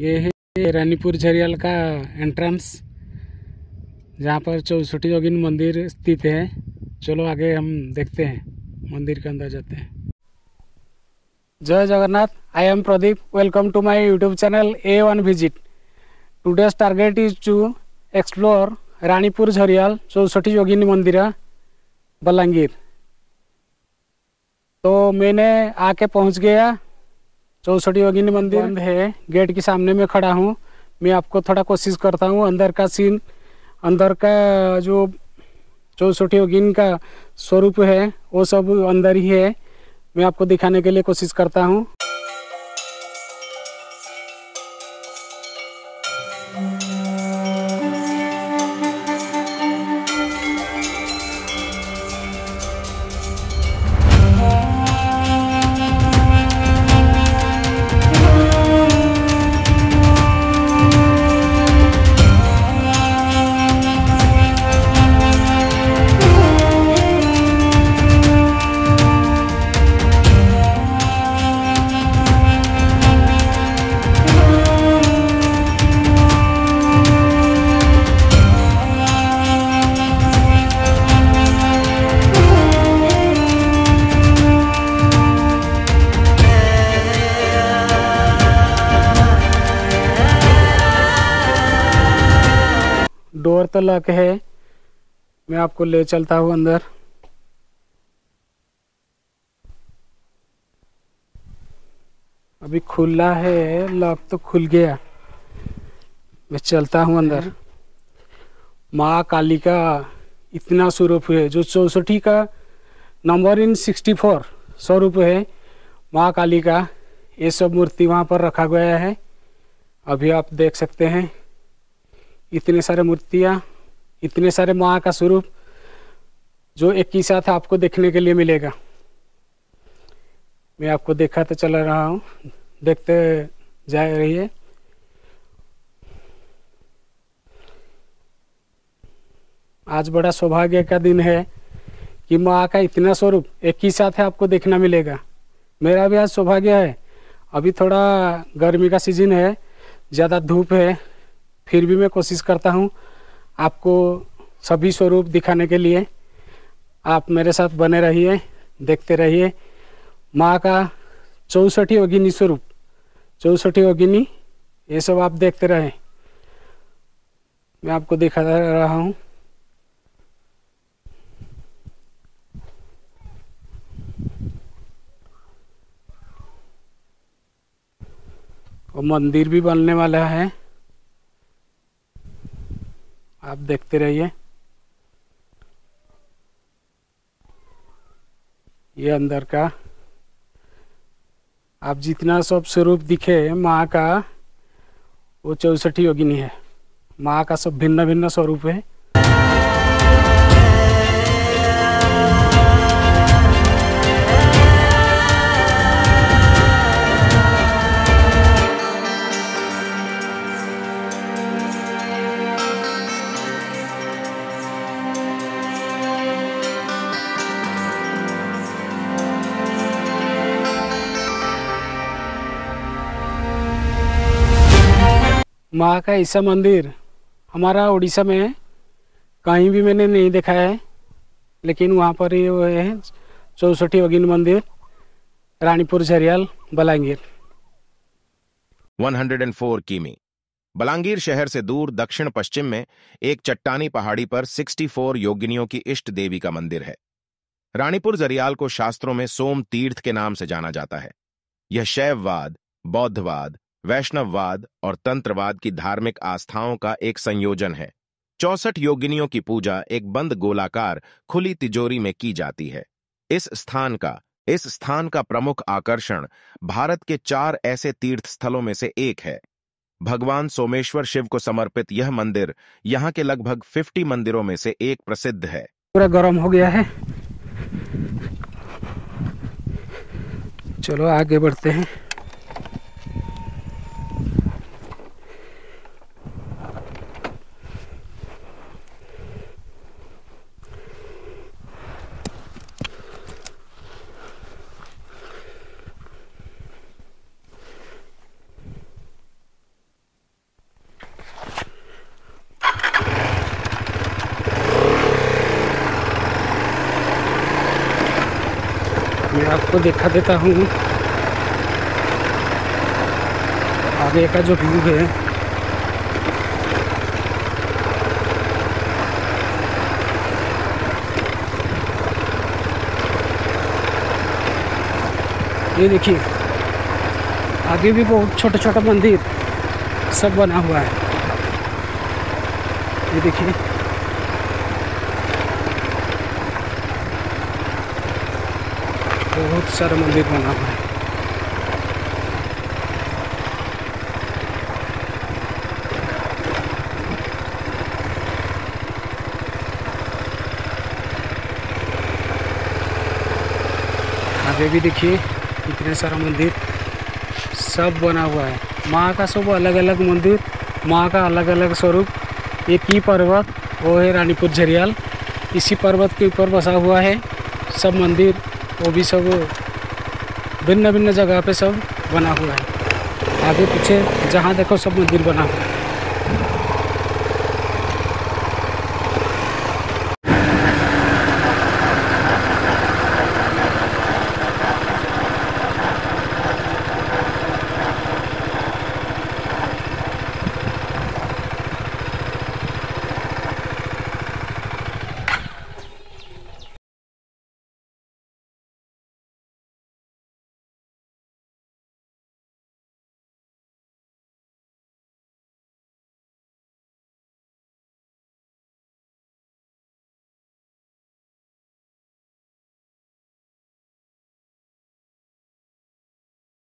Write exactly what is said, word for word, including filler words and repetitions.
ये है रानीपुर झरियाल का एंट्रेंस, जहाँ पर चौसठी योगिनी मंदिर स्थित है। चलो आगे हम देखते हैं, मंदिर के अंदर जाते हैं। जय Jagannath, I am Pradeep, welcome to my YouTube channel A one visit. Today's target is to explore Ranipur Jhariyal, Chausathi Yogini मंदिर, बलांगीर। तो मैंने आके पहुँच गया चौसठ योगिनी मंदिर बंद है, गेट के सामने में खड़ा हूँ। मैं आपको थोड़ा कोशिश करता हूँ अंदर का सीन, अंदर का जो चौसठ योगिनी का स्वरूप है वो सब अंदर ही है, मैं आपको दिखाने के लिए कोशिश करता हूँ। डोर तो लॉक है, मैं आपको ले चलता हूँ अंदर। अभी खुला है, लॉक तो खुल गया, मैं चलता हूँ अंदर। माँ काली का इतना स्वरूप है, जो चौसठी का नंबर इन सिक्सटी फोर स्वरूप है माँ काली का, ये सब मूर्ति वहाँ पर रखा गया है। अभी आप देख सकते हैं इतने सारे मूर्तियाँ, इतने सारे माँ का स्वरूप, जो एक ही साथ आपको देखने के लिए मिलेगा। मैं आपको दिखाते चला रहा हूँ, देखते जा रही है। आज बड़ा सौभाग्य का दिन है कि माँ का इतना स्वरूप एक ही साथ आपको देखना मिलेगा। मेरा भी आज सौभाग्य है। अभी थोड़ा गर्मी का सीजन है, ज़्यादा धूप है, फिर भी मैं कोशिश करता हूँ आपको सभी स्वरूप दिखाने के लिए। आप मेरे साथ बने रहिए, देखते रहिए माँ का चौसठ योगिनी स्वरूप, चौसठ योगिनी, ये सब आप देखते रहें। मैं आपको दिखा रहा हूँ। और मंदिर भी बनने वाला है, आप देखते रहिए। ये अंदर का, आप जितना सब स्वरूप दिखे माँ का, वो चौसठ योगिनी है। माँ का सब भिन्न भिन्न स्वरूप है। माँ का ऐसा मंदिर हमारा उड़ीसा में कहीं भी मैंने नहीं देखा है, लेकिन वहाँ पर ये वो है चौसठ योगिनी मंदिर, रानीपुर झरियाल, बलांगीर। एक सौ चार किमी बलांगीर शहर से दूर दक्षिण पश्चिम में एक चट्टानी पहाड़ी पर चौसठ योगिनियों की इष्ट देवी का मंदिर है। रानीपुर झरियाल को शास्त्रों में सोम तीर्थ के नाम से जाना जाता है। यह शैववाद, बौद्धवाद, वैष्णववाद और तंत्रवाद की धार्मिक आस्थाओं का एक संयोजन है। चौसठ योगिनियों की पूजा एक बंद गोलाकार खुली तिजोरी में की जाती है। इस स्थान का इस स्थान का प्रमुख आकर्षण भारत के चार ऐसे तीर्थ स्थलों में से एक है। भगवान सोमेश्वर शिव को समर्पित यह मंदिर यहाँ के लगभग पचास मंदिरों में से एक प्रसिद्ध है। पूरा गर्म हो गया है, चलो आगे बढ़ते हैं। आपको दिखा देता हूँ। आगे का जो व्यू है, ये देखिए आगे भी बहुत छोटा छोटा मंदिर सब बना हुआ है। ये देखिए बहुत सारा मंदिर बना हुआ है। आगे भी देखिए इतने सारा मंदिर सब बना हुआ है। माँ का सब अलग अलग मंदिर, माँ का अलग अलग स्वरूप। एक ही पर्वत वो है रानीपुर झरियाल, इसी पर्वत के ऊपर बसा हुआ है सब मंदिर, वो भी सब भिन्न भिन्न जगह पे सब बना हुआ है। आगे पीछे जहाँ देखो सब मंदिर बना हुआ है।